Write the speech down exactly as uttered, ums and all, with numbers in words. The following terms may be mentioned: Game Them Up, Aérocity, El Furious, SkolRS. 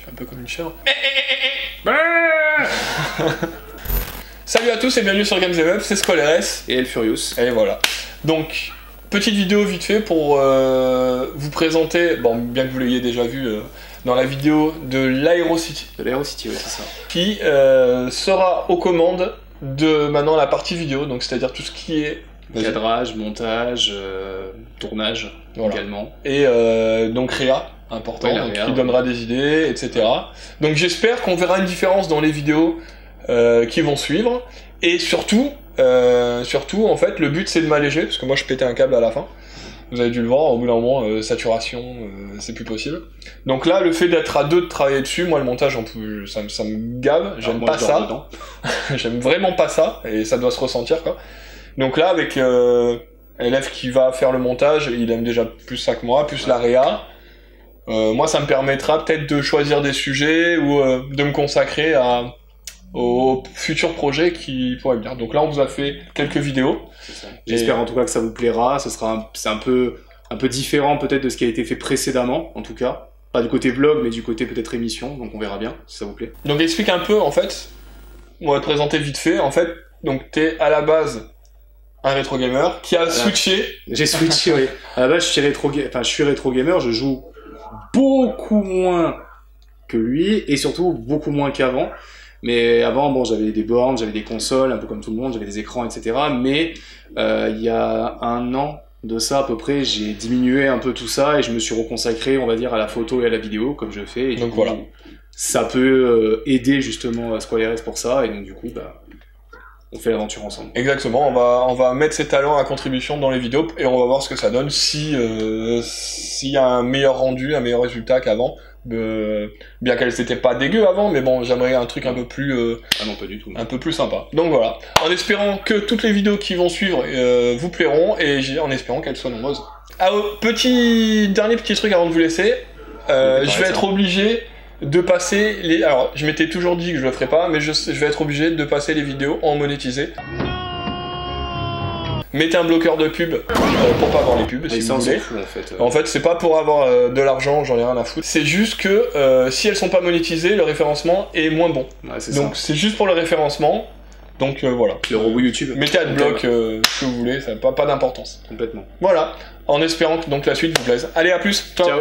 Je suis un peu comme une chèvre. Salut à tous et bienvenue sur Game Them Up, c'est SkolRS et El Furious. Et voilà. Donc, petite vidéo vite fait pour euh, vous présenter, bon, bien que vous l'ayez déjà vu euh, dans la vidéo de l'Aérocity. De l'Aérocity, oui, c'est ça. Qui euh, sera aux commandes de maintenant la partie vidéo, donc c'est-à-dire tout ce qui est cadrage, montage, euh, tournage, voilà. Également. Et euh, donc Réa, important, ouais, donc, Réa, qui ouais. donnera des idées, et cetera. Donc j'espère qu'on verra une différence dans les vidéos euh, qui vont suivre. Et surtout, euh, surtout, en fait, le but c'est de m'alléger, parce que moi je pétais un câble à la fin. Vous avez dû le voir, au bout d'un moment, euh, saturation, euh, c'est plus possible. Donc là, le fait d'être à deux, de travailler dessus, moi le montage, en plus, ça, ça me gave, j'aime pas ça. J'aime vraiment pas ça, et ça doit se ressentir, quoi. Donc là, avec euh, l'élève qui va faire le montage, il aime déjà plus ça que moi, plus ouais. la réa. Euh, moi, ça me permettra peut-être de choisir des sujets ou euh, de me consacrer à, aux futurs projets qui pourraient venir. Donc là, on vous a fait quelques vidéos. J'espère en tout cas que ça vous plaira. Ce sera un, un, peu, un peu différent peut-être de ce qui a été fait précédemment, en tout cas. Pas du côté vlog, mais du côté peut-être émission. Donc on verra bien si ça vous plaît. Donc explique un peu, en fait. On va te présenter vite fait. En fait, donc tu es à la base un rétro gamer qui a voilà. switché. J'ai switché, oui. À la base, je suis rétro, enfin, je suis rétro gamer, je joue beaucoup moins que lui et surtout beaucoup moins qu'avant. Mais avant, bon, j'avais des bornes, j'avais des consoles, un peu comme tout le monde, j'avais des écrans, et cetera. Mais euh, il y a un an de ça à peu près, j'ai diminué un peu tout ça et je me suis reconsacré, on va dire, à la photo et à la vidéo comme je fais. Et donc voilà. Coup, ça peut euh, aider justement à SkolRS pour ça et donc du coup, bah. On fait l'aventure ensemble. Exactement, on va, on va mettre ses talents à contribution dans les vidéos et on va voir ce que ça donne si euh, s'il y a un meilleur rendu, un meilleur résultat qu'avant. Euh, bien qu'elle n'était pas dégueu avant, mais bon, j'aimerais un truc un peu plus euh, ah non, pas du tout. un peu plus sympa. Donc voilà, en espérant que toutes les vidéos qui vont suivre euh, vous plairont et en espérant qu'elles soient nombreuses. Ah, petit dernier petit truc avant de vous laisser, euh, je vais être obligé de passer les... Alors, je m'étais toujours dit que je le ferais pas, mais je, je vais être obligé de passer les vidéos en monétisé. Mettez un bloqueur de pub euh, pour pas avoir les pubs, si vous voulez. Fou, en fait, euh... en fait c'est pas pour avoir euh, de l'argent, j'en ai rien à foutre. C'est juste que euh, si elles sont pas monétisées, le référencement est moins bon. Ouais, est donc c'est juste pour le référencement. Donc euh, voilà. Le robot YouTube. Mettez adblock euh, ce que vous voulez, ça n'a pas, pas d'importance. Complètement. Voilà, en espérant que donc, la suite vous plaise. Allez, à plus. Ciao. Ciao.